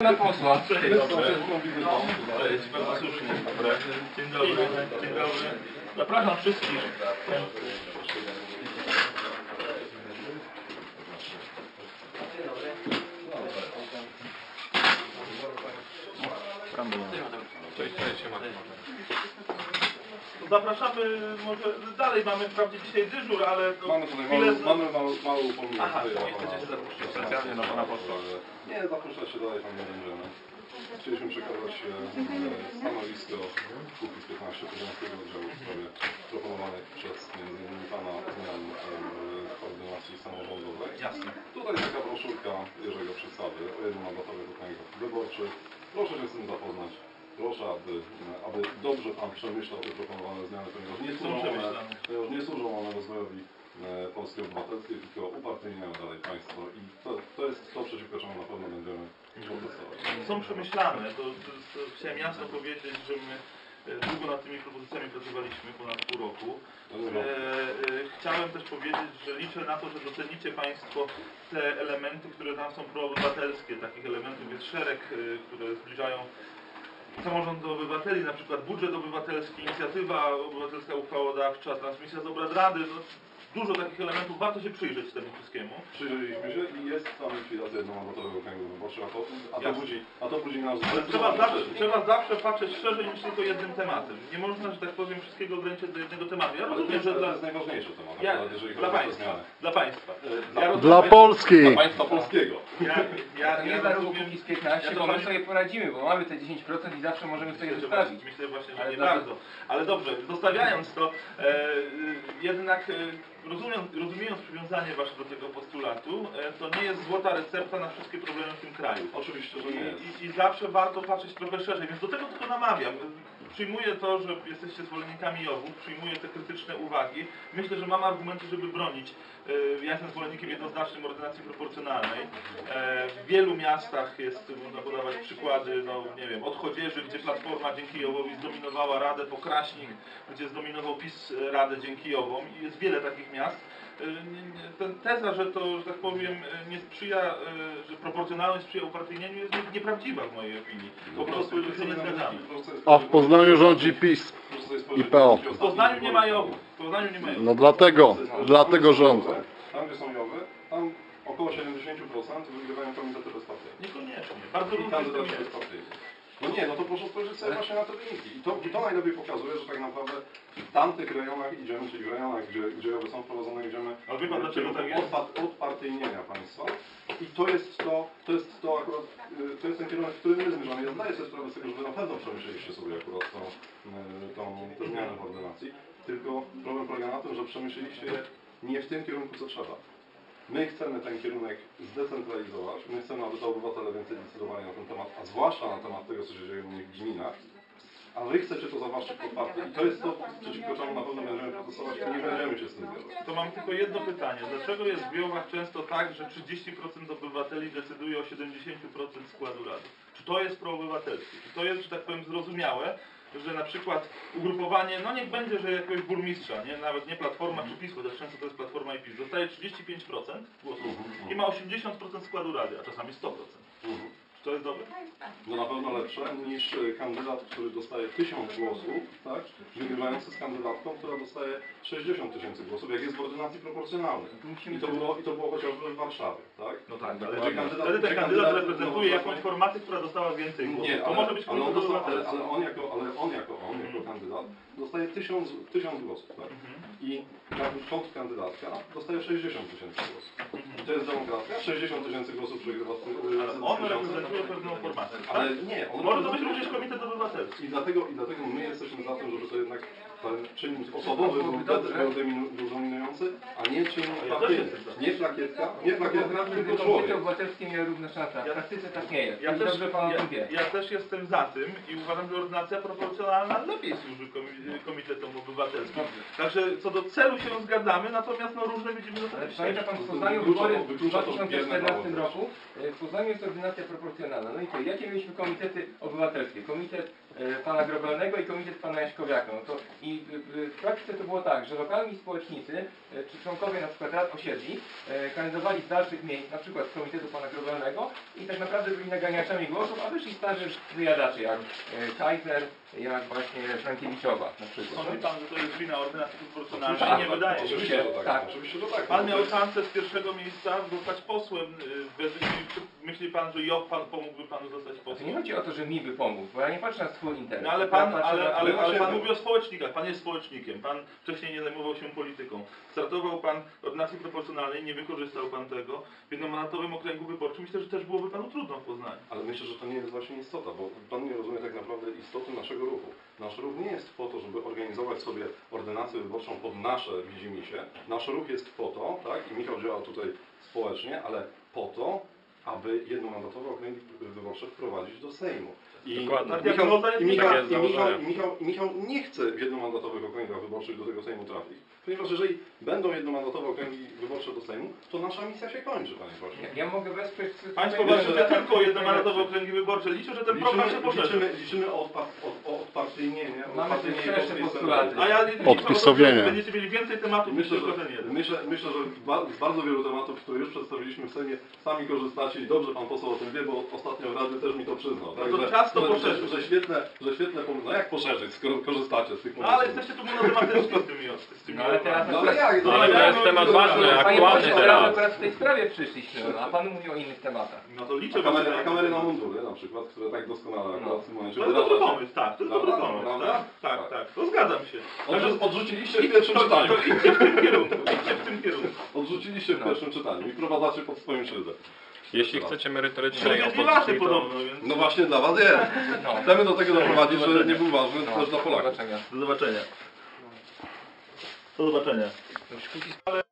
Pana posła. Cześć, dobrze. Cześć, bardzo słusznie. Dzień dobry. Dzień dobry. Zapraszam wszystkich. Cześć, cześć. Zapraszamy, może dalej mamy wprawdzie dzisiaj dyżur, ale... To mamy tutaj mały upomnienie. Aha, nie chcecie się zaprosić specjalnie na pana posła. Nie, zapraszać się dalej tam nie będziemy. Chcieliśmy przekazać stanowisko Kukiz'15 Poznańskiego Oddziału w sprawie proponowanych przez m.in. pana zmian koordynacji samorządowej. Jasne. Tutaj taka broszurka Jerzego Przysady o jednomandatowych okręgach wyborczych. Proszę się z tym zapoznać. Proszę, aby dobrze Pan przemyślał te proponowane zmiany, ponieważ nie służą one rozwojowi Polski Obywatelskiej, tylko upartyjniają dalej państwo i to jest to, przeciwko czemu na pewno będziemy protestować. Są przemyślane, to chciałem jasno powiedzieć, że my długo nad tymi propozycjami pracowaliśmy, ponad pół roku. Chciałem też powiedzieć, że liczę na to, że docenicie Państwo te elementy, które tam są proobywatelskie. Takich elementów jest szereg, które zbliżają samorząd do obywateli, na przykład budżet obywatelski, inicjatywa obywatelska uchwałodawcza, transmisja z obrad rady, no, dużo takich elementów, warto się przyjrzeć temu wszystkiemu. Przyjrzeliśmy się i jest tam likwidacja jednomandatowego okręgu wyborczego, a to budzi nas... Trzeba zawsze patrzeć szerzej niż tylko jednym tematem. Nie można, że tak powiem, wszystkiego ograniczyć do jednego tematu. Ja rozumiem, że to jest najważniejszy temat, dla Państwa. Dla Polski! Dla państwa polskiego. Ja rozumiem Kukiz'15, bo my sobie poradzimy, bo mamy te 10% i zawsze możemy sobie zostawić. Myślę właśnie, że nie bardzo. Ale dobrze, zostawiając to, jednak... Rozumiejąc przywiązanie Wasze do tego postulatu, to nie jest złota recepta na wszystkie problemy w tym kraju. Oczywiście, że nie jest. I zawsze warto patrzeć trochę szerzej, więc do tego tylko namawiam. Przyjmuję to, że jesteście zwolennikami JOW-u, przyjmuję te krytyczne uwagi. Myślę, że mam argumenty, żeby bronić. Ja jestem zwolennikiem jednoznacznym ordynacji proporcjonalnej. W wielu miastach jest, można podawać przykłady, no nie wiem, od Chodzieży, gdzie Platforma dzięki JOW-owi zdominowała Radę, po Kraśnik, gdzie zdominował PiS Radę dzięki JOW-om. I jest wiele takich miast. Teza, że to, że tak powiem, nie sprzyja, że proporcjonalność sprzyja upartyjnieniu, jest nieprawdziwa w mojej opinii. Po prostu się nie zgadzamy. A w Poznaniu rządzi PiS i PO. W Poznaniu nie ma JOW-u. No dlatego rządzą. Tam, gdzie są JOW-y, tam około 70% wygrywają komitety bezpartyjne. Niekoniecznie. Bardzo różne jest. No nie, no to proszę spojrzeć sobie właśnie na te wyniki. I to najlepiej pokazuje, że tak naprawdę w tamtych rejonach idziemy, czyli w rejonach, gdzie JOW-y są wprowadzone, idziemy od partyjnienia państwa. I to jest akurat, to jest ten kierunek, w którym my zmierzamy. Ja zdaję sobie sprawę z tego, że wy na pewno przemyśleliście sobie akurat tę zmianę w ordynacji. Tylko problem polega na tym, że przemyśleliście nie w tym kierunku, co trzeba. My chcemy ten kierunek zdecentralizować, my chcemy, aby to obywatele więcej decydowali na ten temat, a zwłaszcza na temat tego, co się dzieje u nich w gminach, a wy chcecie to zawłaszczyć pod partię. I to jest to, przeciwko czemu na pewno będziemy protestować, to nie będziemy się z tym zgadzać. To mam tylko jedno pytanie. Dlaczego jest w JOW-ach często tak, że 30% obywateli decyduje o 70% składu rady? Czy to jest proobywatelskie? Czy to jest, że tak powiem, zrozumiałe? Że na przykład ugrupowanie, no niech będzie, że jakiegoś burmistrza, nie? Nawet nie Platforma czy PiS, chociaż często to jest Platforma i PiS, dostaje 35% głosów i ma 80% składu rady, a czasami 100%. Czy to jest dobre? No na pewno lepsze niż kandydat, który dostaje 1000 głosów, tak? Wygrywający z kandydatką, która dostaje 60 000 głosów, jak jest w ordynacji proporcjonalnej. I to było chociażby w Warszawie, tak? No tak, ale wtedy ten kandydat reprezentuje jakąś formację, która dostała więcej głosów. Nie, to może być ale on jako kandydat dostaje 1000 głosów, tak? I kontrkandydatka dostaje 60 000 głosów. I to jest demokracja, 60 000 głosów przegrywa z tym. Pewną formację, ale nie, może to być również komitet obywatelski. I dlatego my jesteśmy za tym, żeby to jednak ten czynnik osobowy był dominujący, a nie czynnik partyjny. Nie plakietka, tylko człowiek. Komitet obywatelski nie równa szansa. W praktyce tak nie jest. Ja też jestem za tym i uważam, że ordynacja proporcjonalna lepiej służy komitetom obywatelskim. Także co do celu się zgadzamy, natomiast no różne widzimy do tego. Pamięta Pan w Poznaniu wybory w 2014 roku? W Poznaniu jest ordynacja proporcjonalna. No i to, jakie mieliśmy komitety obywatelskie? Komitet pana Grobelnego i komitet pana Jaśkowiaka. No to, i w praktyce to było tak, że lokalni społecznicy, czy członkowie na przykład rad osiedli, kandydowali z dalszych miejsc, na przykład z komitetu pana Grobelnego i tak naprawdę byli naganiaczami głosów, a wyszli starzy wyjadacze, jak Kajter, jak właśnie Frankiewiczowa na przykład. Sądzi pan, że to jest wina ordynacji proporcjonalnej? Tak, nie wydaje się. Oczywiście to tak. Tak. Pan miał szansę z pierwszego miejsca zostać posłem. Myśli pan, że JOW pomógłby panu zostać posłem? To nie chodzi o to, że mi by pomógł, bo ja nie patrzę na swój interes. No ale pan, pan mówi o społecznikach, pan jest społecznikiem, pan wcześniej nie zajmował się polityką. Startował pan w ordynacji proporcjonalnej, nie wykorzystał pan tego w jednomandatowym okręgu wyborczym. Myślę, że też byłoby panu trudno w Poznaniu. Ale myślę, że to nie jest właśnie istota, bo pan nie rozumie tak naprawdę istoty naszego ruchu. Nasz ruch nie jest po to, żeby organizować sobie ordynację wyborczą pod nasze widzimisię. Nasz ruch jest po to, tak, i Michał działał tutaj społecznie, ale po to, aby jednomandatowe okręgi wyborcze wprowadzić do Sejmu. Michał nie chce w jednomandatowych okręgach wyborczych do tego Sejmu trafić. Ponieważ jeżeli będą jednomandatowe okręgi wyborcze do Sejmu, to nasza misja się kończy, panie pośle. Ja mogę wesprzeć... Państwo walczycie tylko jednomandatowe okręgi wyborcze. Liczę, że ten program się poszerzy. Liczymy o odpartyjnienie. Mamy jeszcze postulaty. Odpisowienie. Będziecie mieli więcej tematów niż tylko ten jeden. Myślę, że z bardzo wielu tematów, które już przedstawiliśmy w Sejmie, sami korzystacie i dobrze pan poseł o tym wie, bo ostatnio w Radzie też mi to przyznał. To poszerzyć. Że świetne pomysły. No jak poszerzyć, skoro korzystacie z tych pomysłów? No, ale jesteście tu monotematyczni z tymi ostrzami. No ale teraz to jest temat ważny, aktualny teraz. Teraz w tej sprawie przyszliśmy, a pan mówi o innych tematach. No to liczę. Kamery na mundury na przykład, które tak doskonale akurat w tym momencie. To jest dobry pomysł, tak. To jest dobry pomysł. Tak. To zgadzam się. Odrzuciliście w pierwszym czytaniu. To idźcie w tym kierunku. Odrzuciliście w pierwszym czytaniu i wprowadzacie pod swoim szyldem. Jeśli chcecie merytorycznej opozycji, to... No właśnie dla was jest. Chcemy do tego doprowadzić, że nie był ważny też dla Polaków. Do zobaczenia. Do zobaczenia.